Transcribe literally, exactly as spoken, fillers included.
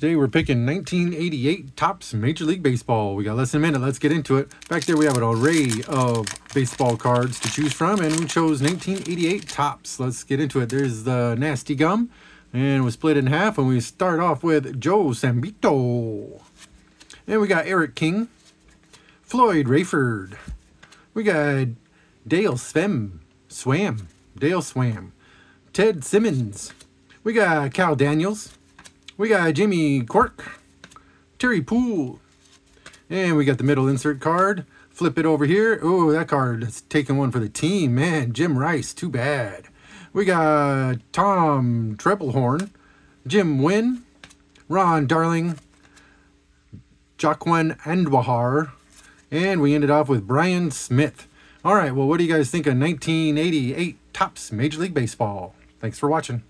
Today we're picking nineteen eighty-eight Topps Major League Baseball. We got less than a minute. Let's get into it. Back there we have an array of baseball cards to choose from, and we chose nineteen eighty-eight Topps. Let's get into it. There's the nasty gum, and we split in half, and we start off with Joe Sambito. And we got Eric King, Floyd Rayford. We got Dale Sveum, Swam, Dale Sveum, Ted Simmons. We got Cal Daniels. We got Jimmy Quirk, Terry Poole. And we got the middle insert card. Flip it over here. Oh, that card is taking one for the team, man. Jim Rice, too bad. We got Tom Treblehorn, Jim Wynn, Ron Darling, Jaquan Andwahar, and we ended off with Brian Smith. All right, well, what do you guys think of nineteen eighty-eight Topps Major League Baseball? Thanks for watching.